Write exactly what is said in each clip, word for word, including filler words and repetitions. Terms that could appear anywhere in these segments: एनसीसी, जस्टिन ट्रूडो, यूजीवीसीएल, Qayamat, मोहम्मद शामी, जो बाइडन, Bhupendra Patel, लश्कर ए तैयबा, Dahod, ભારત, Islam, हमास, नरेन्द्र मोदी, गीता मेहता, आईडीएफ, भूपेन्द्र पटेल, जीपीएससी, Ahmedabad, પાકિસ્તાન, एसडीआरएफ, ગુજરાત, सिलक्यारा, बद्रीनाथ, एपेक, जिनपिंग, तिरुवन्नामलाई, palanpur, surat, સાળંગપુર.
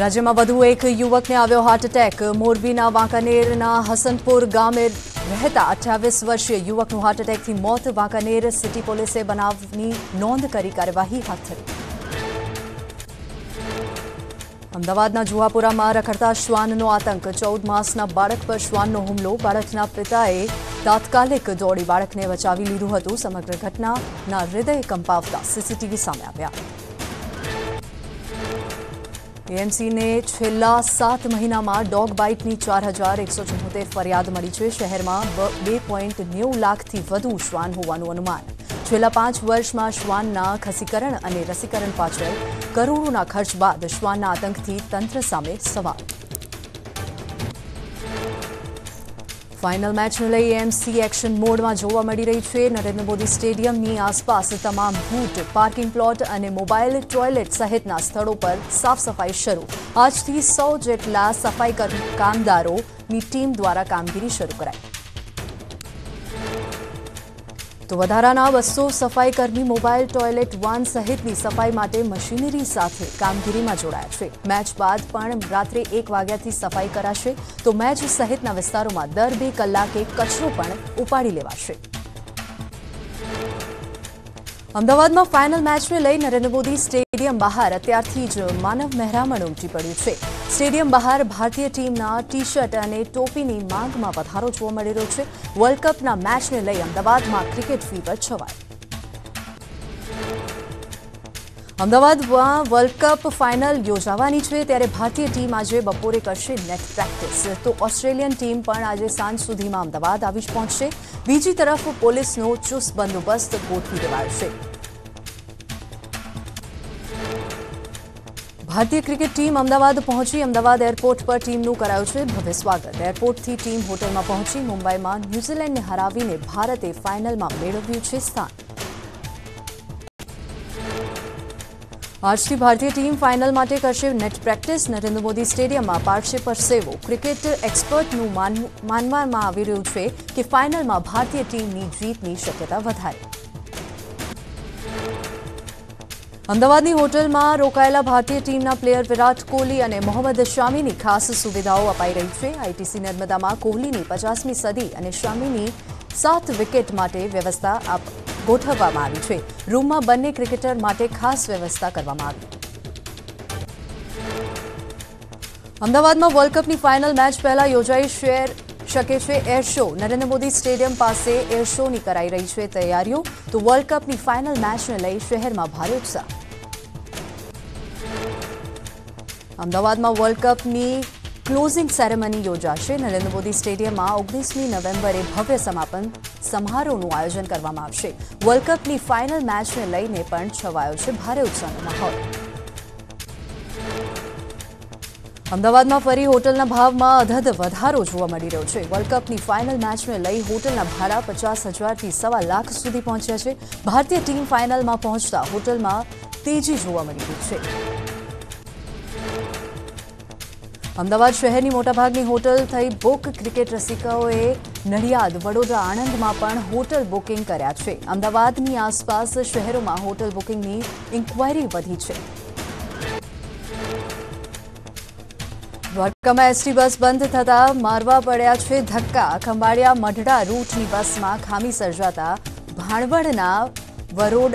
राज्य में વધુ એક યુવકને આવ્યો હાર્ટ એટેક। મોરબીના વાંકાનેરના હસનપુર ગામે રહેતા અઠ્યાવીસ વર્ષીય યુવકનું હાર્ટ એટેકથી મોત। વાંકાનેર સિટી પોલીસે બનાવની નોંધ કરી કાર્યવાહી હાથ ધરી। અમદાવાદના જુહાપુરામાં રખડતા શ્વાનનો આતંક। ચૌદ માસના બાળક પર શ્વાનનો હુમલો। બાળકના પિતાએ તાત્કાલિક દોડી બાળકને બચાવી લીધું હતું। સમગ્ર ઘટનાના હૃદય કંપાવતા સીસીટીવી સામે આવ્યા। एमसी ने छेल्ला सात महीना में डॉग बाइट की चार हजार एक सौ चौहत्तर फरियाद मिली है। शहर में बे पॉइंट नौ लाख थी वधु श्वान होवानुं अनुमान। छेल्ला पांच वर्ष में श्वानना खसीकरण और रसीकरण पाछळ करोड़ों खर्च बाद श्वानना आतंकथी तंत्र सामे सवाल। फाइनल मैच ने लई एमसी एक्शन मोड में जोवा मळी रही है। नरेन्द्र मोदी स्टेडियम की आसपास तमाम बूथ, पार्किंग प्लॉट और मोबाइल टॉयलेट सहित स्थलों पर साफ सफाई शुरू। आज थी सौ जेटला सफाई कामदारों की टीम द्वारा कामगीरी शुरू कराई। तो वधाराना बसो सफाईकर्मी मोबाइल टॉयलेट वान सहितनी सफाई माटे मशीनरी साथे कामगीरीमां जोडाया छे। मैच बाद पण रात्रे एक वाग्याथी सफाई कराशे। तो मैच सहितना विस्तारोमां दर बे कलाके कचरो पण उपाड़ी लेवाशे। अमदावादमां फाइनल मैचने लई नरेन्द्र मोदी स्टेडियम बहार अत्यारथी ज मानव महेरामण उमटी पड्युं छे। स्टेडियम बहार भारतीय टीमना टी शर्ट अने टोपीनी मांगमां वधारो जोवा मळी रह्यो छे। वर्ल्ड कपना मैचने लई अमदावादमां क्रिकेट फीवर छवाय। अमदावादमां वर्ल्ड कप फाइनल योजावानी छे त्यारे भारतीय टीम आजे बपोरे करशे नेट प्रेक्टिस। तो ऑस्ट्रेलियन टीम पण आजे सांज सुधीमां अमदावाद आवी पहोंचशे। बीजी तरफ पोलीसनो चुस्त बंदोबस्त गोठवी देवायो छे। भारतीय क्रिकेट टीम अमदावाद पहुंची। अमदावाद एरपोर्ट पर टीमनुं करायुं छे भव्य स्वागत। एरपोर्टथी टीम होटलमां पहुंची। मुंबईमां न्यूजीलेंडने हरावीने भारते फाइनलमां मेळव्युं छे स्थान। आज की भारतीय टीम फाइनल माटे करशे net practice. नरेन्द्र मोदी stadium में पाडशे परसेवो। क्रिकेट एक्सपर्टनुं मानवामां आवी रह्युं छे कि फाइनल में भारतीय टीम की जीतनी शक्यता वधारे। अमदावादनी होटल में रोकायेला भारतीय टीमना प्लेयर विराट कोहली और मोहम्मद शामीनी खास सुविधाओं अपाई रही है। आईटीसी नर्मदा में कोहलीनी पचासमी सदी और शामीनी सात विकेट माटे व्यवस्था आप गोठववामां आवी छे। रूम में बने क्रिकेटर माटे खास व्यवस्था करवामां आवी। अमदावाद में वर्ल्ड कपनी फाइनल मैच पहला योजाई शके छे air show. नरेन्द्र मोदी stadium पास एयर शो नी कराई रही है तैयारीओ। तो वर्ल्ड कपनी फाइनल मैच ने लई शहर में भारे उत्साह। अमदावाद में वर्ल्ड कपनी क्लोजिंग सेरेमनी योजाशे। नरेन्द्र मोदी स्टेडियम में ओगनीसमी नवेम्बरे भव्य समापन समारोहનું આયોજન કરવામાં આવશે। વર્લ્ડ કપની ફાઇનલ મેચને લઈને પણ છવાયો છે ભારે ઉત્સાહનો માહોલ। અમદાવાદમાં ફરી હોટલના ભાવમાં અધધ વધારો જોવા મળી રહ્યો છે। વર્લ્ડ કપની ફાઇનલ મેચને લઈ હોટલના ભાડા પચાસ હજારથી સવા લાખ સુધી પહોંચ્યા છે। ભારતીય ટીમ ફાઇનલમાં પહોંચતા હોટલમાં તેજી જોવા મળી રહી છે। अमदावाद शहर की मोटाभागनी होटल थी बुक। क्रिकेट रसिकाओए नडियाद, वडोदरा, आणंद में पण होटल बुकिंग कर्या छे। अमदावादनी आसपास शहरों में होटल बुकिंग की इंक्वायरी वधी छे। द्वारका में एसटी बस बंद थता मारवा पड़ा है धक्का। खंभाड़िया मढड़ा रूट की बस में खामी सर्जाता भाणवड़ना वरोड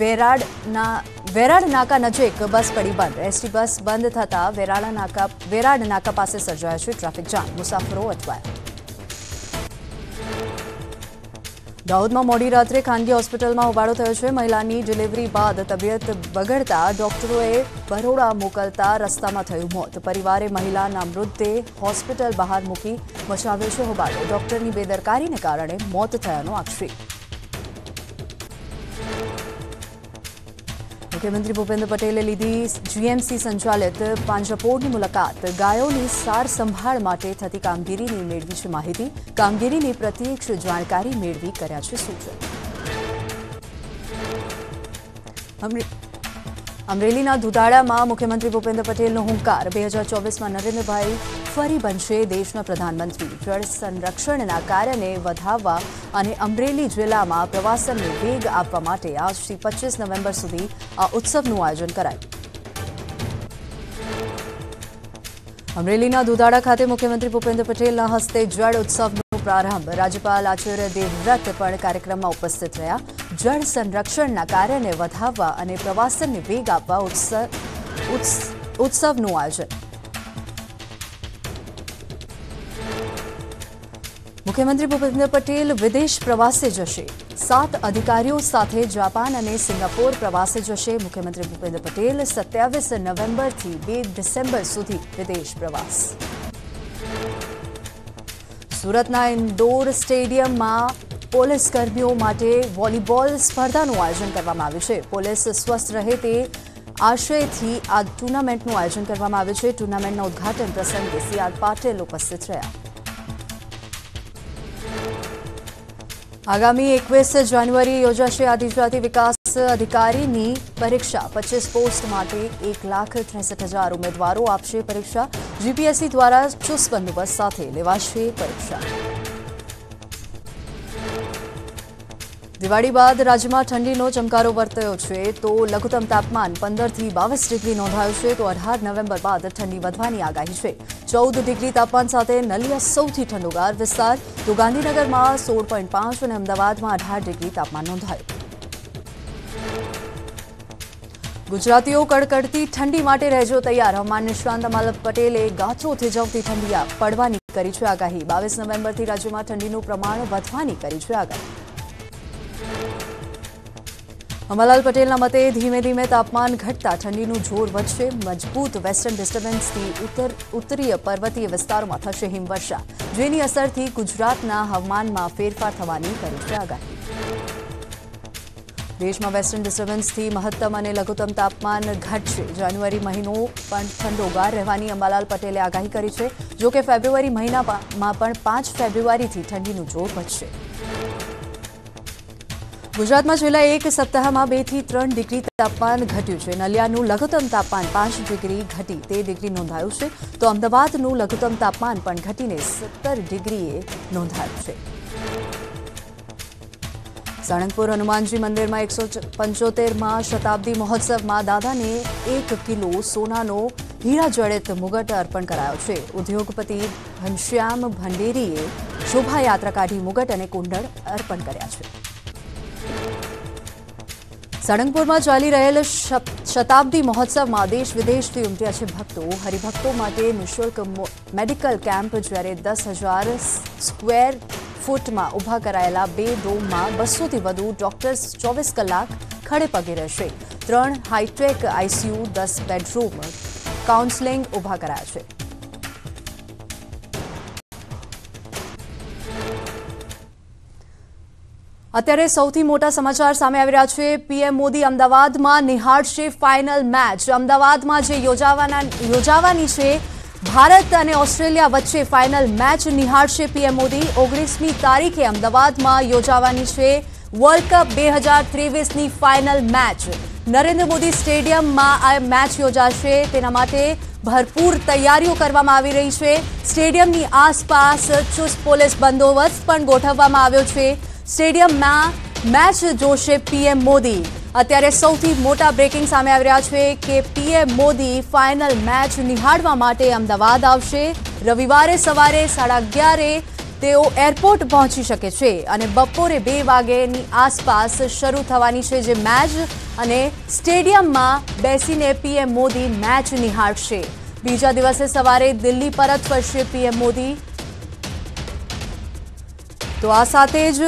वेराडना वेराड नाका नजीक बस पड़ी बंद। एसटी बस बंद थता वेराड़ा नाका वेराड नाका पास सर्जाया है ट्राफिक जाम। मुसाफरो अटवाया। दाहोद में मोड़ी रात्रे खानगी होस्पिटल में उबाड़ो थयो छे। महिलानी डिलिवरी बाद तबियत बगड़ता डॉक्टरोए बरोड़ा मोकलता रस्ता में थयुं मौत। परिवारे महिलाना मृतदेह होस्पिटल बहार मूकी बचाव्यो छे होबाळो। डॉक्टरनी बेदरकारीने कारणे मौत थयानो आक्षेप। मुख्यमंत्री भूपेन्द्र पटेले लीधी जीएमसी संचालित पांजपोर की मुलाकात। गायों की सार संभाळ माटे थती कामगीरी ने मेळवी छे माहिती। कामगीरी ने प्रत्यक्ष जानकारी मेळवी कर्या छे सूचन। अमरेलीना दुधाड़ा में मुख्यमंत्री भूपेन्द्र पटेल हुंकार। बे हज़ार चौबीस में नरेन्द्र भाई फरी बनशे देशना प्रधानमंत्री। जल संरक्षण कार्य ने वधावा અને અમરેલી જિલ્લામાં પ્રવાસનને વેગ આપવા માટે આજથી પચીસ નવેમ્બર સુધી આ ઉત્સવનું આયોજન કરાયું। અમરેલીના દુધાળા ખાતે મુખ્યમંત્રી ભૂપેન્દ્ર પટેલના હસ્તે જળ ઉત્સવનો પ્રારંભ. રાજ્યપાલ આચાર્ય દેવવ્રત પણ કાર્યક્રમમાં ઉપસ્થિત રહ્યા. જળ સંરક્ષણના કાર્યને વધાવવા અને પ્રવાસનને વેગ આપવા ઉત્સવનું આયોજન. મુખ્યમંત્રી ભૂપેન્દ્ર પટેલ વિદેશ પ્રવાસે જશે. સાત અધિકારીઓ સાથે જાપાન અને સિંગાપોર પ્રવાસે જશે. મુખ્યમંત્રી ભૂપેન્દ્ર પટેલ સત્યાવીસ નવેમ્બરથી બે ડિસેમ્બર સુધી વિદેશ પ્રવાસ. સુરતના ઇન્ડોર સ્ટેડિયમમાં પોલીસ કર્મીઓ માટે વોલીબોલ સ્પર્ધાનું આયોજન કરવામાં આવ્યું છે. પોલીસ સ્વસ્થ રહે તે આશયથી આ ટુર્નામેન્ટનું આયોજન કરવામાં આવ્યું છે. ટુર્નામેન્ટના ઉદ્ઘાટન પ્રસંગે સી આર પાટીલ ઉપસ્થિત રહ્યા. આગામી એકવીસ જાન્યુઆરીએ યોજાશે આદિજાતિ વિકાસ અધિકારીની પરીક્ષા. પચીસ પોસ્ટ માટે એક લાખ ત્રેસઠ હજાર ઉમેદવારો આપશે પરીક્ષા. જીપીએસસી દ્વારા ચુસ્ત બંદોબસ્ત સાથે લેવાશે પરીક્ષા. દિવાળી બાદ રાજ્યમાં ઠંડીનો ચમકારો વર્તાયો છે, તો લઘુત્તમ તાપમાન પંદરથી બાવીસ ડિગ્રી નોંધાયું છે. તો અઢાર નવેમ્બર બાદ ઠંડી વધવાની આગાહી છે. ચૌદ ડિગ્રી તાપમાન સાથે નલિયા સૌથી ઠંડોગાર વિસ્તાર, તો ગાંધીનગરમાં સોળ પોઈન્ટ પાંચ અને અમદાવાદમાં અઢાર ડિગ્રી તાપમાન નોંધાયું. ગુજરાતીઓ કડકડતી ઠંડી માટે રહેજો તૈયાર. હવામાન નિષ્ણાંત અંબાલાલ પટેલે ગાજો થેજવતી ઠંડી પડવાની કરી છે આગાહી. બાવીસ નવેમ્બરથી રાજ્યમાં ઠંડીનું પ્રમાણ વધવાની કરી છે આગાહી. અંબાલાલ પટેલના મતે ધીમે ધીમે તાપમાન ઘટતા ઠંડીનું જોર વધશે. મજબૂત વેસ્ટર્ન ડિસ્ટર્બન્સથી ઉત્તર ઉત્તરીય પર્વતીય વિસ્તારોમાં થશે હિમવર્ષા, જેની અસરથી ગુજરાતના હવામાનમાં ફેરફાર થવાની કરી છે આગાહી. દેશમાં વેસ્ટર્ન ડિસ્ટર્બન્સથી મહત્તમ અને લઘુત્તમ તાપમાન ઘટશે. જાન્યુઆરી મહિનો પણ ઠંડોગાર રહેવાની અંબાલાલ પટેલે આગાહી કરી છે. જોકે ફેબ્રુઆરી મહિનામાં પણ પાંચ ફેબ્રુઆરીથી ઠંડીનું જોર વધશે. ગુજરાતમાં છેલ્લા એક સપ્તાહમાં બેથી ત્રણ ડિગ્રી તાપમાન ઘટ્યું છે. નલિયાનું લઘુત્તમ તાપમાન પાંચ ડિગ્રી ઘટી તે ડિગ્રી નોંધાયું છે. તો અમદાવાદનું લઘુત્તમ તાપમાન પણ ઘટીને સત્તર ડિગ્રીએ નોંધાયું છે. સાળંગપુર હનુમાનજી મંદિરમાં એકસો પંચોતેરમાં શતાબ્દી મહોત્સવમાં દાદાને એક કિલો સોનાનો હીરા જડિત મુગટ અર્પણ કરાયો છે. ઉદ્યોગપતિ ઘનશ્યામ ભંડેરીએ શોભાયાત્રા કાઢી મુગટ અને કુંડળ અર્પણ કર્યા છે. સાળંગપુરમાં ચાલી રહેલ શતાબ્દી મહોત્સવમાં દેશ વિદેશથી ઉમટ્યા છે ભક્તો. હરિભક્તો માટે નિઃશુલ્ક મેડિકલ કેમ્પ, જ્યારે દસ હજાર સ્ક્વેર ફૂટમાં ઊભા કરાયેલા બે ડોમમાં બસોથી વધુ ડોક્ટર્સ ચોવીસ કલાક ખડે પગે રહેશે. ત્રણ હાઈટેક આઈસીયુ, દસ બેડરૂમ કાઉન્સેલિંગ ઊભા કરાયા છે. અત્યારે સૌથી મોટા સમાચાર સામે આવી રહ્યા છે. પીએમ મોદી અમદાવાદમાં નિહાળશે ફાઇનલ મેચ. અમદાવાદમાં જે યોજાવાના યોજાવાની છે ભારત અને ઓસ્ટ્રેલિયા વચ્ચે ફાઇનલ મેચ નિહાળશે પીએમ મોદી. ઓગણીસમી તારીખે અમદાવાદમાં યોજાવાની છે વર્લ્ડ કપ બે હજાર ત્રેવીસની ફાઇનલ મેચ. નરેન્દ્ર મોદી સ્ટેડિયમમાં આ મેચ યોજાશે. તેના માટે ભરપૂર તૈયારીઓ કરવામાં આવી રહી છે. સ્ટેડિયમની આસપાસ ચુસ્ત પોલીસ બંદોબસ્ત પણ ગોઠવવામાં આવ્યો છે. સ્ટેડિયમમાં મેચ જોશે પીએમ મોદી. અત્યારે સૌથી મોટા બ્રેકિંગ સામે આવી રહ્યા છે કે પીએમ મોદી ફાઇનલ મેચ નિહાળવા માટે અમદાવાદ આવશે. રવિવારે સવારે સાડા અગિયારે તેઓ એરપોર્ટ પહોંચી શકે છે અને બપોરે બે વાગ્યાની આસપાસ શરૂ થવાની છે જે મેચ, અને સ્ટેડિયમમાં બેસીને પીએમ મોદી મેચ નિહાળશે. બીજા દિવસે સવારે દિલ્હી પરત ફરશે પીએમ મોદી. તો આ સાથે જ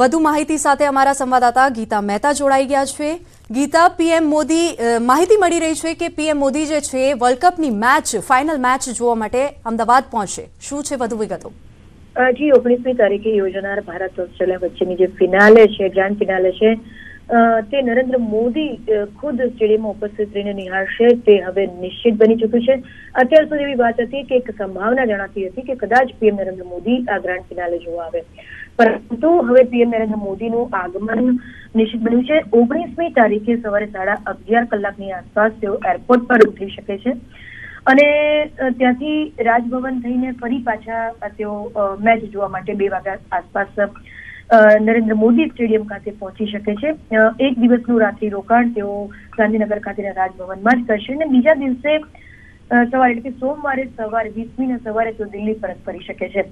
વધુ માહિતી સાથે અમારા સંવાદદાતા ગીતા મહેતા જોડાઈ ગયા છે. ગીતા, પીએમ મોદી માહિતી મળી રહી છે કે પીએમ મોદી જે છે વર્લ્ડ કપની મેચ ફાઇનલ મેચ જોવા માટે અમદાવાદ પહોંચશે. શું છે વધુ વિગતો? જી, ઓગણીસમી તારીખે યોજાનાર ભારત ઓસ્ટ્રેલિયા વચ્ચેની જે ફિનાલે છે, ગ્રાન્ડ ફિનાલે છે, તે નરેન્દ્ર મોદી ખુદ સ્ટેડિયમમાં ઉપસ્થિત રહીને નિહાળશે તે હવે નિશ્ચિત બની ચૂક્યું છે. અત્યાર સુધી એવી વાત હતી કે એક સંભાવના જણાતી હતી કે કદાચ પીએમ નરેન્દ્ર મોદી આ ગ્રાન્ડ ફિનાલે જોવા આવે, પરંતુ હવે પીએમ નરેન્દ્ર મોદીનું આગમન નિશ્ચિત બન્યું છે. ઓગણીસમી તારીખે સવારે સાડા અગિયાર કલાકની આસપાસ તેઓ એરપોર્ટ પર ઉતરી શકે છે અને ત્યાંથી રાજભવન થઈને ફરી પાછા તેઓ મેચ જોવા માટે બે વાગ્યા આસપાસ નરેન્દ્ર મોદી સ્ટેડિયમ ખાતે પહોંચી શકે છે. એક દિવસનું રાત્રિ રોકાણ તેઓ ગાંધીનગર ખાતેના રાજભવનમાં જ કરશે અને બીજા દિવસે સવારે એટલે કે સોમવારે સવારે વીસમી ના સવારે તો દિલ્હી પરત ફરી શકે છે.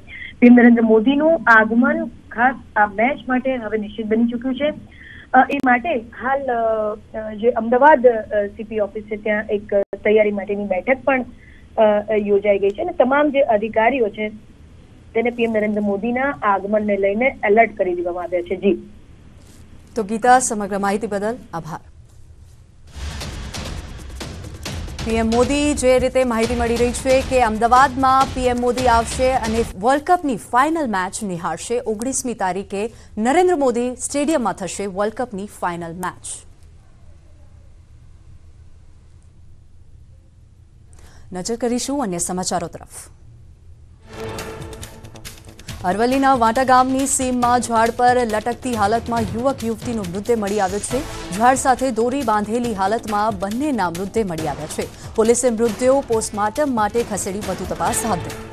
પીએમ નરેન્દ્ર મોદીનું આગમન ખાસ આ મેચ માટે હવે નિશ્ચિત બની ચૂક્યું છે. એ માટે હાલ જે અમદાવાદ સીપી ઓફિસ છે ત્યાં એક તૈયારી માટેની બેઠક પણ યોજાઈ ગઈ છે અને તમામ જે અધિકારીઓ છે તેને પીએમ નરેન્દ્ર મોદીના આગમનને લઈને એલર્ટ કરી દેવામાં આવ્યા છે. જી તો ગીતા, સમગ્ર માહિતી બદલ આભાર. પીએમ મોદી જે રીતે માહિતી મળી રહી છે કે અમદાવાદમાં પીએમ મોદી આવશે અને વર્લ્ડ કપની ફાઇનલ મેચ નિહાળશે. ઓગણીસમી તારીખે નરેન્દ્ર મોદી સ્ટેડિયમમાં થશે વર્લ્ડ કપની ફાઇનલ મેચ. નજર કરીશું અન્ય સમાચારો તરફ. અરવલ્લીના વાંટા ગામની સીમમાં ઝાડ પર લટકતી હાલતમાં યુવક યુવતીનો મૃતદેહ મળી આવ્યો છે. ઝાડ સાથે દોરી બાંધેલી હાલતમાં બંનેના મૃતદેહ મળી આવ્યા છે. પોલીસે મૃતદેહો પોસ્ટમોર્ટમ માટે ખસેડી વધુ તપાસ હાથ ધરી.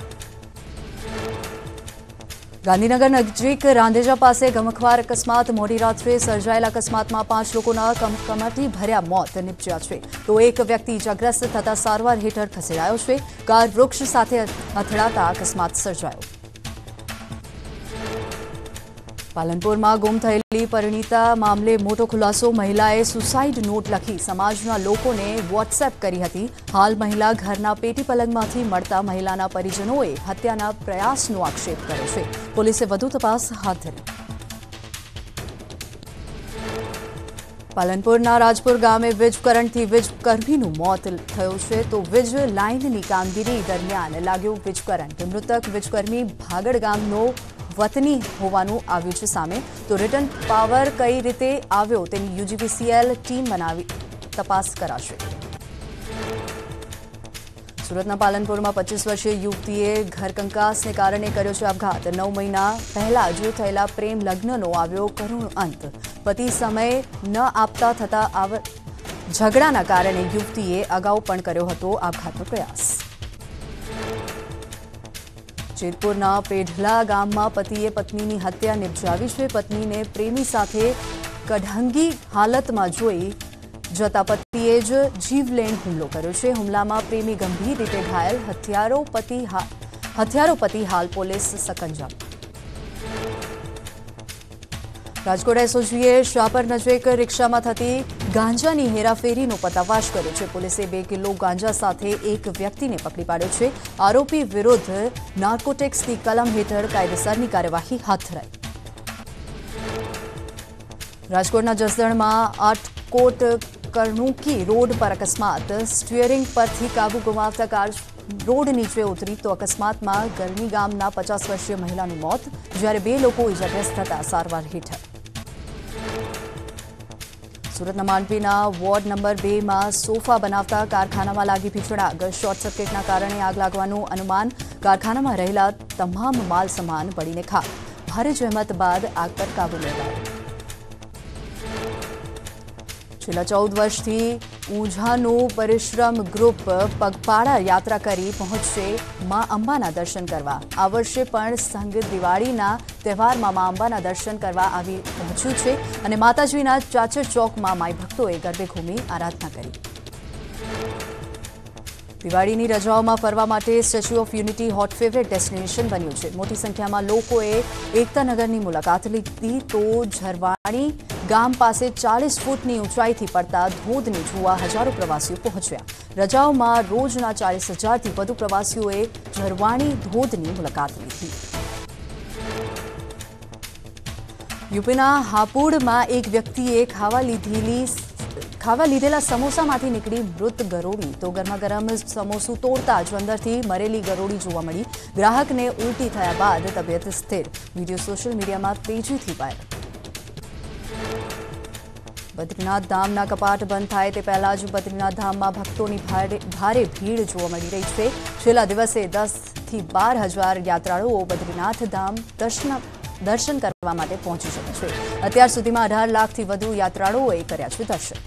ગાંધીનગર નજીક રાંધેજા પાસે ગમખ્વાર અકસ્માત. મોડી રાત્રે સર્જાયેલા અકસ્માતમાં પાંચ લોકોના કમકમાટી ભર્યા મોત નિપજ્યા છે, તો એક વ્યક્તિ ઇજાગ્રસ્ત થતાં સારવાર હેઠળ ખસેડાયો છે. કાર વૃક્ષ સાથે અથડાતા અકસ્માત સર્જાયો. પાલનપુરમાં ગુમ થયેલી પરિણીતા મામલે મોટો ખુલાસો. મહિલાએ સુસાઇડ નોટ લખી સમાજના લોકોને વોટ્સએપ કરી હતી. હાલ મહિલા ઘરના પેટી પલંગમાંથી મળતા મહિલાના પરિજનોએ હત્યાના પ્રયાસનો આક્ષેપ કર્યો છે. પોલીસે વધુ તપાસ હાથ ધરી. પાલનપુરના રાજપુર ગામે વીજ કરંટથી વીજ કર્મીનું મોત થયું છે, તો વીજ લાઇનની કામગીરી દરમિયાન લાગ્યો વીજ કરંટ. મૃતક વીજકર્મી ભાગડ ગામનો વતની હોવાનું આવ્યું છે સામે, તો રિટર્ન પાવર કઈ રીતે આવ્યો તેની યુજીવીસીએલ ટીમ બનાવી તપાસ કરાશે. સુરતના પાલનપુરમાં પચીસ વર્ષીય યુવતીએ ઘરકંકાસને કારણે કર્યો છે આપઘાત. નવ મહિના પહેલા જ થયેલા પ્રેમ લગ્નનો આવ્યો કરુણ અંત. પતિ સમય ન આપતા થતા આવ ઝઘડાના કારણે યુવતીએ અગાઉ પણ કર્યો હતો આપઘાતનો પ્રયાસ. જેતપુરના પેઢલા ગામમાં પતિએ પત્નીની હત્યા નિપજાવી છે. પત્નીને પ્રેમી સાથે કઢંગી હાલતમાં જોઈ જતા પતિએ જ જીવલેણ હુમલો કર્યો છે. હુમલામાં પ્રેમી ગંભીર રીતે ઘાયલ. હત્યારો પતિ હત્યારો પતિ હાલ પોલીસ સકંજામાં. રાજકોટ એસઓજીએ શાપર નજીક રિક્ષામાં થતી ગાંજાની હેરાફેરીનો પર્દાફાશ કર્યો છે. પોલીસે બે કિલો ગાંજા સાથે એક વ્યક્તિને પકડી પાડ્યો છે. આરોપી વિરુદ્ધ નાર્કોટિક્સની કલમ હેઠળ કાયદેસરની કાર્યવાહી હાથ ધરાઈ. રાજકોટના જસદણમાં આટકોટ કરણુકી રોડ પર અકસ્માત. સ્ટીયરિંગ પરથી કાબુ ગુમાવતા કાર રોડ નીચે ઉતરી તો અકસ્માતમાં ગરમી ગામના પચાસ વર્ષીય મહિલાનું મોત, જ્યારે બે લોકો ઇજાગ્રસ્ત થતા સારવાર હેઠળ. સુરતના માંડવીના વોર્ડ નંબર બે માં સોફા બનાવતા કારખાનામાં લાગી ભીષણ આગ. શોર્ટ સર્કિટના કારણે આગ લાગવાનું અનુમાન. કારખાનામાં રહેલા તમામ માલ સામાન બળીને ખાખ. ભારે જહેમત બાદ આગ પર કાબુ મેળવાયો. છેલ્લા ચૌદ વર્ષથી ઊંઝાનું પરિશ્રમ ગ્રુપ પગપાળા યાત્રા કરી પહોંચશે મા અંબાના દર્શન કરવા. આ વર્ષે પણ સંઘ દિવાળીના તહેવારમાં મા અંબાના દર્શન કરવા આવી પહોંચ્યું છે અને માતાજીના ચાચર ચોકમાં માઈ ભક્તોએ ગરબે ઘૂમી આરાધના કરી. દિવાળીની રજાઓમાં ફરવા માટે Statue of Unity hot favourite destination બન્યું છે. મોટી સંખ્યામાં લોકોએ એકતાનગરની મુલાકાત લીધી, તો ઝરવાણી ગામ પાસે ચાલીસ ફૂટની ઊંચાઈથી પડતા ધોધને જોવા હજારો પ્રવાસીઓ પહોંચ્યા. રજાઓમાં રોજના ચાલીસ હજારથી વધુ પ્રવાસીઓએ ઝરવાણી ધોધની મુલાકાત લીધી. યુપીના હાપુડમાં એક વ્યક્તિએ ખાવા લીધેલી ખાવા લીધેલા સમોસામાંથી નીકળી મૃત ગરોળી. તો ગરમાગરમ સમોસું તોડતા જ અંદરથી મરેલી ગરોળી જોવા મળી. ગ્રાહકને ઉલટી થયા બાદ તબિયત સ્થિર. વિડીયો સોશિયલ મીડિયામાં તેજીથી વાયરલ. બદ્રીનાથ ધામના કપાટ બંધ થાય તે પહેલા જ બદ્રીનાથ ધામમાં ભક્તોની ભારે ભીડ જોવા મળી રહી છે. છેલ્લા દિવસે દસ થી બાર હજાર યાત્રાળુઓ બદ્રીનાથ ધામ દર્શન દર્શન કરવા માટે પહોંચી શકે છે. અત્યાર સુધીમાં અઢાર લાખથી વધુ યાત્રાળુઓએ કર્યા છે દર્શન.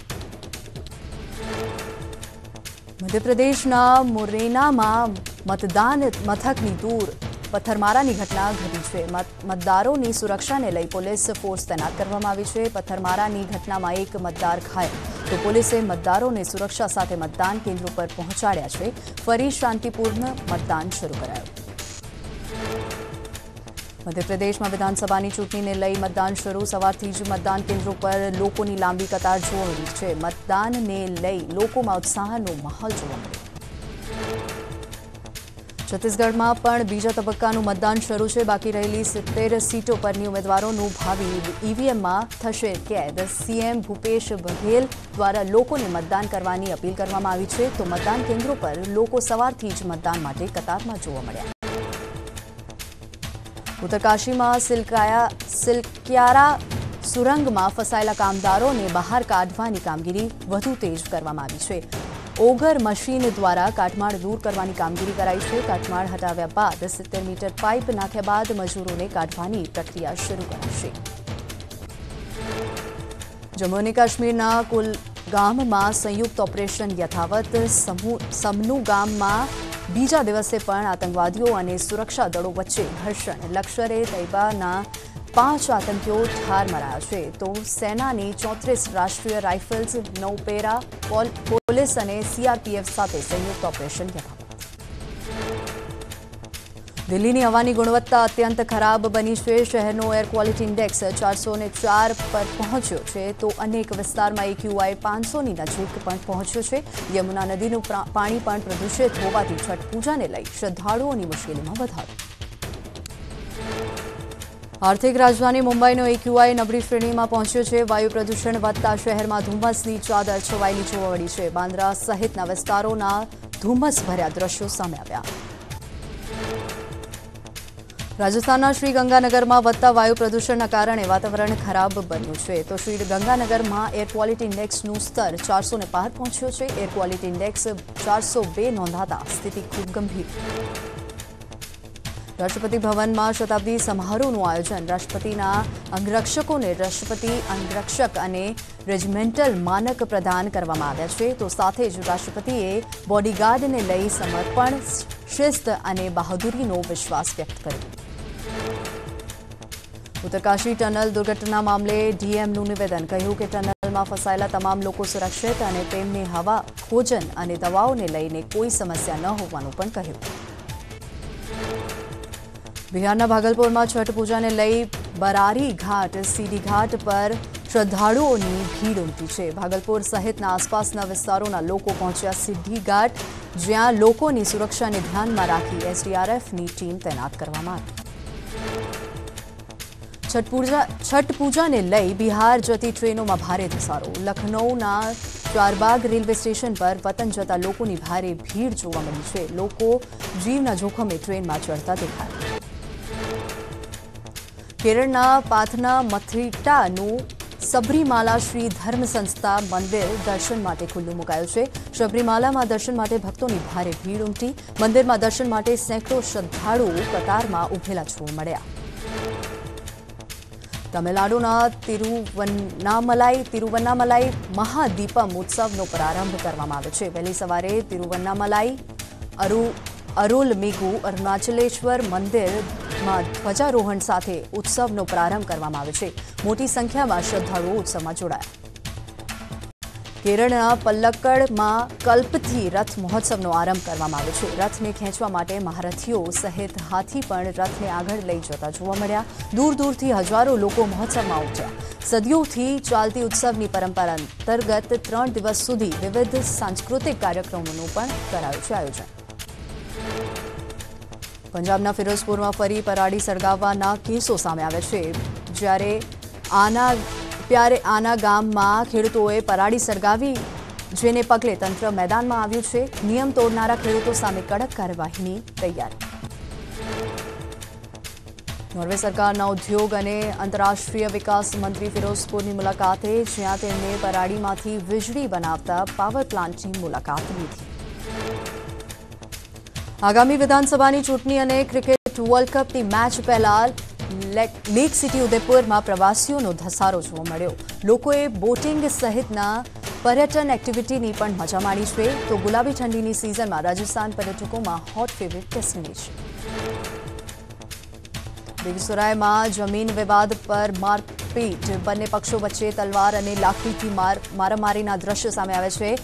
મધ્યપ્રદેશના મુરૈનામાં મતદાન મથકની દૂર પથ્થરમારાની ઘટના ઘટી છે. મતદારોની સુરક્ષાને લઈ પોલીસ ફોર્સ તૈનાત કરવામાં આવી છે. પથ્થરમારાની ઘટનામાં એક મતદાર ઘાયલ. તો પોલીસે મતદારોને સુરક્ષા સાથે મતદાન કેન્દ્રો પર પહોંચાડ્યા છે ફરી શાંતિપૂર્ણ મતદાન શરૂ કરાયું मध्यप्रदेश में विधानसभा चूंटणी ने लई मतदान शुरू सवारथी ज मतदान केन्द्रों पर लोगों की लांबी कतार जोवा मळी छे मतदान ने लई लोगों में उत्साहनो माहोल जोवा मळ्यो। छत्तीसगढ़ में पण बीजा तबक्कानुं मतदान शुरू है बाकी रहेली सित्तेर सीटों पर उम्मीदवारोनुं भावी ईवीएम में थशे कैद सीएम भूपेश बघेल द्वारा लोगों ने मतदान करवानी अपील करवामां आवी छे तो मतदान केन्द्रों पर लोग सवारथी ज मतदान माटे कतार में जोवा मळ्या। उत्तरकाशी में सिलकाया सिलक्यारा सुरंग में फसायेला कामदारों ने बहार काढवानी कामगीरी वधु तेज करवामां आवी छे ओगर मशीन द्वारा काटमाळ दूर करवानी कामगीरी कराई छे काटमाळ हटाव्या बाद सित्तेर मीटर पाइप नाख्या बाद मजूरोने काढवानी प्रक्रिया शुरू कराशे। जम्मू और काश्मीरना कुलगाम में संयुक्त ऑपरेशन यथावत समनू गाम में बीजा दिवसे पण आतंकवादियों और सुरक्षा दलों वच्चे घर्षण लश्कर ए तैयबाना पांच आतंकीओ ठार मराया है तो सेना ने चौंतीस राष्ट्रीय राइफल्स नौपेरा पुलिस और सीआरपीएफ साथ संयुक्त ऑपरेशन यथावत। दिल्ली की हवा की गुणवत्ता अत्यंत खराब बनी है शहरों एर क्वॉलिटी इंडेक्स चार सौ चार पर पहुंचो है तो अनेक विस्तार में एक्यूआई पांच सौ नजीक पहुंचो है। यमुना नदी पानी प्रदूषित होवा छठ पूजा ने लई श्रद्धालुओं की मुश्किल में वधारो। आर्थिक राजधानी मुंबईनो एक्यूआई नबड़ी श्रेणी में पहुंचो है वायु प्रदूषण वधता शहर में धूम्मस की चादर छवायेली जोवा मळी है बांद्रा सहित विस्तारों धूम्मस भर्या दृश्यों सामे आव्या। राजस्थान श्रीगंगानगर में बढ़ता वायु प्रदूषण कारण वातावरण खराब बन्यु है तो श्रीगंगानगर में एर क्वॉलिटी इंडेक्स स्तर चार सौ पार पहुंचो है एर क्वॉलिटी इंडेक्स चार सौ बे नोंधाता स्थिति खूब गंभीर। राष्ट्रपति भवन में शताब्दी समारोहनु आयोजन राष्ट्रपति अंगरक्षकों ने राष्ट्रपति अंगरक्षक अने रेजिमेंटल मानक प्रदान करवामां आव्या छे तो साथ ज राष्ट्रपतिए बॉडीगार्ड ने लई समर्पण शिस्त अने बहादुरी नो विश्वास व्यक्त कर्यो। उत्तरकाशी टनल दुर्घटना मामले डीएमनु निवेदन कहूं कि टनल में फसायेला तमाम लोग सुरक्षित और तेमने हवा भोजन और दवाओं ने लईने कोई समस्या न होवानुं पण कहूं। बिहारना भागलपुर में छठ पूजा ने लई बरारी घाट सीडी घाट पर श्रद्धालुओं की भीड़ उमटी है भागलपुर सहित आसपासना विस्तारों लोग पहुंचा सीडी घाट ज्यां लोगों की सुरक्षा ने ध्यान में राखी एसडीआरएफ की टीम तैनात करवामां आवी। छठ पूजा छठ पूजा ने लई बिहार जती ट्रेनों में भारे धसारो लखनऊ ना चारबाग रेलवे स्टेशन पर वतन जता लोगों की भारे भीड़ जोवा मळी छे लोको जीवना जोखमे ट्रेन में चढ़ता देखाया। केरळना पाथना मथीटानु सबरीमाला श्री धर्म संस्था मंदिर दर्शन माटे खुल्लू मुकायो छे सबरीमाला में दर्शन माटे भक्तों की भारे भीड़ उमटी मंदिर में दर्शन माटे सैकड़ों श्रद्धालु कतार में उभेला जोवा मळ्या। तमिलनाडुना तिरुवन्नामलाई तिरुवन्नामलाई महादीपम उत्सवનો प्रारंभ કરવામાં આવ્યો છે વહેલી સવારે તિરુવન્નામલાઈ અરુ અરુલમિગુ અરુણાચલેશ્વર મંદિરમાં ધ્વજારોહણ સાથે ઉત્સવનો પ્રારંભ કરવામાં આવ્યો છે મોટી સંખ્યામાં શ્રદ્ધાળુઓ ઉત્સવમાં જોડાયા। केरल पलक्कड़ में कल्पथी रथ महोत्सव आरंभ करवामां आव्यो छे रथ ने खेंचवा माटे महारथीओ सहित हाथी पण रथ ने आगळ लई जता जोवा मळ्या दूर दूर थी हजारों लोको महोत्सव में उमट्या। सदियोथी चालती उत्सवनी परंपरा अंतर्गत त्रण दिवस सुधी विविध सांस्कृतिक कार्यक्रमोनुं पण करायुं छे आयोजन। पंजाबना फिरोजपुर में फरी पराड़ी सळगाववाना केसो सामे आव्या छे ज्यारे आना प्यारे आना गाम में खेडूतोए पराड़ी सळगावी जेने पगले तंत्र मैदान में आव्युं छे नियम तोड़नारा खेडूतो सामे कड़क कार्यवाहीनी तैयारी। नॉर्वे सरकारना उद्योग अने आंतरराष्ट्रीय विकास मंत्री फिरोजपुरनी मुलाकाते ज्यां तेमणे पराड़ीमांथी वीजळी बनावता पावर प्लांटनी मुलाकात लीधी। आगामी विधानसभानी चूंटणी अने क्रिकेट वर्ल्ड कपनी मैच पहेला लेक सिटी उदयपुर में प्रवासीओनो धसारो जोवा मळ्यो लोकोए बोटिंग सहितना पर्यटन एक्टिविटीनी पण मजा माणी छे तो गुलाबी ठंडीनी सीजन में राजस्थान पर्यटकों में हॉट फेवरेट कश्मीर। बेगूसराय में जमीन विवाद पर मारपीट, बने पक्षों वच्चे तलवार और लाठी की मारामारी दृश्य सामे आव्या छे।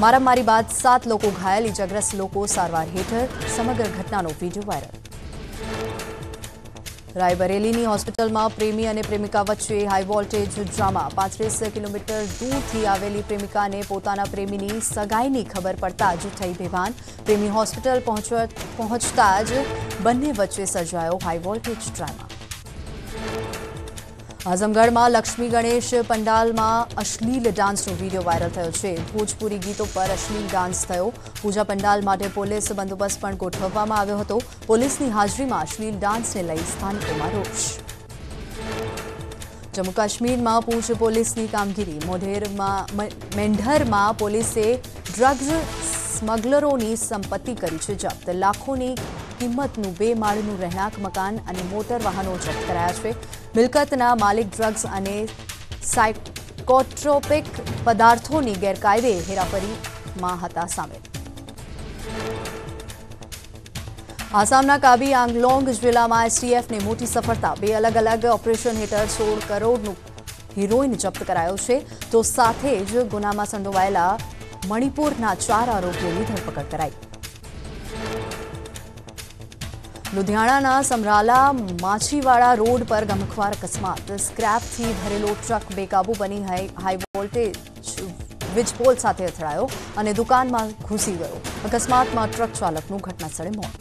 मारामारी बाद सात लोग घायल, इजाग्रस्त लोग सारवार हेठळ। समग्र घटना वीडियो वायरल। रायबरेली होस्पिटल में प्रेमी और प्रेमिका वच्चे हाई वोल्टेज ड्रामा। पैंतीस किलोमीटर दूर थी आवेली प्रेमिका ने पोताना प्रेमी सगाई की खबर पड़ता ज थई बेभान। प्रेमी होस्पिटल पहुंचता ज बने वच्चे सर्जायो हाई वोल्टेज ड्रामा। आजमगढ़ में लक्ष्मी गणेश पंडाल में अश्लील डांस वीडियो वायरल थयो छे। भोजपुरी गीतों पर अश्लील डांस थयो। पूजा पंडाल माटे पुलिस बंदोबस्त पण गोठववामां आव्यो हतो। पुलिसनी हाजरी में अश्लील डांस ने लई स्थानिकोमां रोष। जम्मू काश्मीर में पूंछ पुलिसनी कामगीरी। मोढेर में मेंढर में पुलिसे ड्रग्स स्मगलरोनी संपत्ति करी छे जप्त। लाखोनी किंमतनुं बे माळनुं રહેણાંક मकान और मोटर वाहनों जप्त कराया है। मिलकतना मालिक ड्रग्स अने साइकोट्रोपिक पदार्थों की गैरकायदे हेराफेरी में हता शामिल। आसामना काबी आंगलोंग जिला में एसटीएफ ने मोटी सफलता। बे अलग अलग ऑपरेशन हेठळ सोल करोड़नुं हीरोइन जप्त करायो छे। तो साथे ज गुनामां संडोवायेला मणिपुरना चार आरोपीओनी धरपकड़ कराई। लुधियाना समराला माछीवाड़ा रोड पर गमख्वार अकस्मात। स्क्रैप थी भरेलो ट्रक बेकाबू बनी हाई हाई वोल्टेज वीजपोल साथे અથડાયો અને दुकान में घुसी गयो। अकस्मात में ट्रक चालक નું घटनास्थले मौत।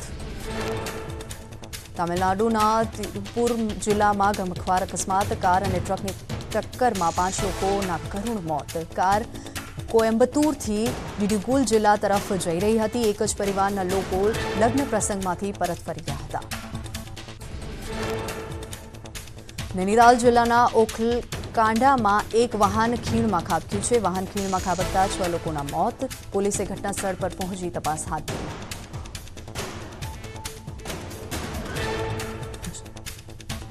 तमिलनाडुना तिरुपुर जिला में गमख्वार अकस्मात। कार અને ટ્રકની ટક્કરમાં पांच લોકોના કરુણ મોત। કાર कोयंबतूर थी डिडुगुल जिला तरफ जई रही थी। एक ज परिवारना लोको लग्न प्रसंग में परत फरी गया था। नैनीताल जिला ओखलकांडा में एक वाहन खीण में खाबक्यू है। वाहन खीण में खाबकता छह लोगों मौत। पुलिसे घटनास्थल पर पहुंची तपास हाथ धरी।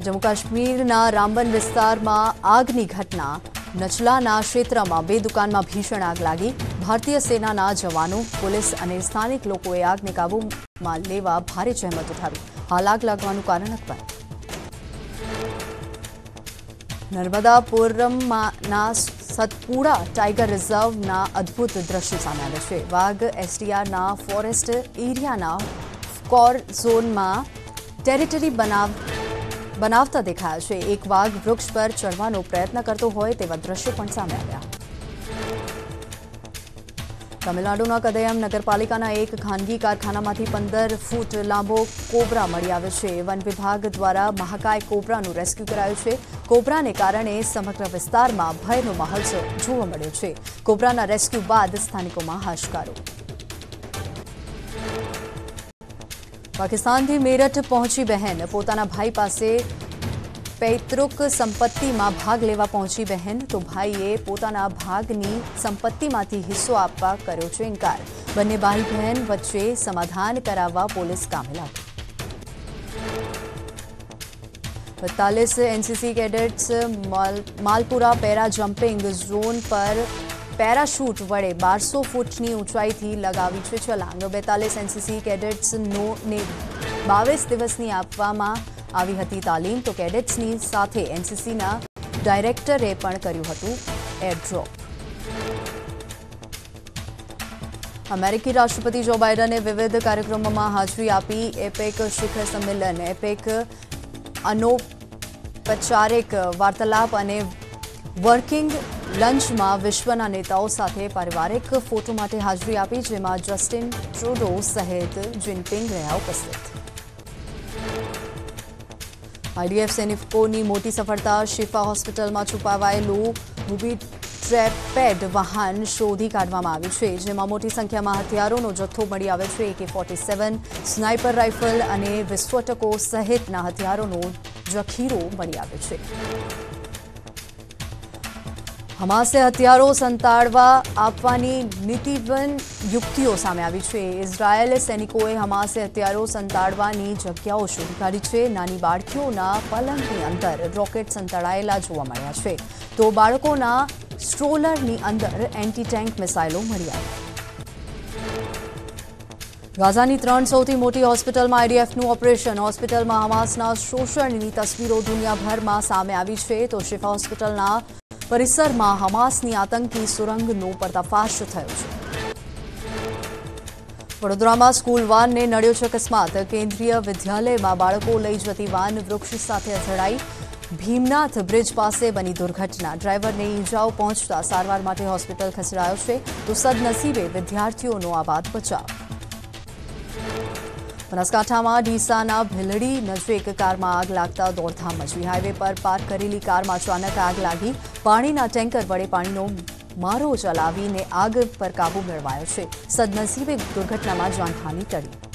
जम्मू काश्मीर रामबन विस्तार में आग की घटना। नचलाना क्षेत्र में बे दुकान में भीषण आग लगी। भारतीय सेना ना जवानों, पुलिस और स्थानिक लोग आग ने काबू में लेवा भारी जहमत उठावी। हाल आग लगवानुं कारण अज्ञात। नर्मदापुरम ना सतपुड़ा टाइगर रिजर्व ना अद्भुत दृश्य सामे आव्या छे। वाघ एसटीआर ना फॉरेस्ट एरिया ना कोर झोन में टेरिटरी बनाव बनावता दिखाया है। एक वाघ वृक्ष पर चढ़वानो प्रयत्न करते हुए दृश्य पण सामे आव्या। तमिलनाडुना कदयम नगरपालिकाना एक खानगी कारखानामांथी पंदर फूट लांबो कोबरा मळी आव्यो छे। वन विभाग द्वारा महाकाय कोबरानुं रेस्क्यू करायुं छे। कोबराने कारणे समग्र विस्तारमां भयनो माहोल जोवा मळ्यो छे। कोबराना रेस्क्यू बाद स्थानिकोमां हाशकारो। पाकिस्तान थी मेरठ पहुंची बहन, पोताना भाई पासे पैतृक संपत्ति में भाग लेवा पहुंची बहन तो भाईए पोताना भागनी संपत्ति में हिस्सो आपवा कर्यो छे इंकार। बने भाई बहन वच्चे समाधान करावा पुलिस कामे लागी। पैंतालीस एनसीसी cadets Malpura para jumping zone पर पैराशूट वड़े बार सौ फूटनी ऊंचाई थी लगावी छे छलांग। बेतालीस एनसीसी कैडेट्स नो ने बावीस दिवसनी आपवामां आवी हती तालीम। तो कैडेट्सनी साथे एनसीसी ना डायरेक्टरे पण कर्युं हतुं एयरड्रॉप। अमेरिकी राष्ट्रपति जो बाइडने विविध कार्यक्रमों में हाजरी आपी। एपेक शिखर सम्मेलन, एपेक अनौपचारिक वार्तालाप अने वर्किंग लंच में विश्वना नेताओं साथे पारिवारिक फोटो माटे हाजरी आपी, जेमां जस्टिन ट्रूडो सहित जिनपिंग रह्या उपस्थित। आईडीएफ सैनिकोनी मोटी सफलता। शिफा होस्पिटल में छुपावायेलू रूबी ट्रेपेड वाहन शोधी काढवामां आव्युं छे, जेमां मोटी संख्या में हथियारों जत्थो मळी आव्यो छे। ए के सैंतालीस, स्नाइपर राइफल अने विस्फोटको सहितना हथियारों जखीरो मळी आव्यो छे। हमासे हथियारों संताड़वा आपवानी नीतिबन युक्तिओ सामे आवी छे। इजरायल सैनिकोए हमासे हथियारों संताड़वानी जग्याओ शोधी काढी छे। नानी बाळकीओना पलंगनी अंदर रॉकेट संताड़ायेला जोवा मळ्या छे, तो बाळकोना स्ट्रोलरनी अंदर एंटी टेंक मिसाइलो मळी आवी। ગાઝાની ત્રણ સૌથી મોટી હોસ્પિટલમાં આઈડીએફનું ઓપરેશન। હોસ્પિટલમાં હમાસના શોષણની તસવીરો દુનિયાભરમાં સામે આવી છે તો શિફા હોસ્પિટલના પરિસરમાં હમાસની આતંકી સુરંગનો પર્દાફાશ થયો છે। વડોદરામાં સ્કૂલ વાનને નડ્યો છે અકસ્માત। કેન્દ્રીય વિદ્યાલયમાં બાળકો લઈ જતી વાન વૃક્ષ સાથે અથડાઈ। ભીમનાથ બ્રિજ પાસે બની દુર્ઘટના। ડ્રાઈવરને ઈજાઓ પહોંચતા સારવાર માટે હોસ્પિટલ ખસેડાયો છે તો સદનસીબે વિદ્યાર્થીઓનો આબાદ બચાવ। બનાસકાંઠામાં ડીસાના ભીલડી નજીક કારમાં આગ લાગતા દોડધામ મચી। હાઈવે પર પાર્ક કરેલી કારમાં અચાનક આગ લાગી। પાણીના ટેન્કર વડે પાણીનો મારો ચલાવીને આગ પર કાબુ મેળવાયો છે। સદનસીબે દુર્ઘટનામાં જાનહાની ટળી।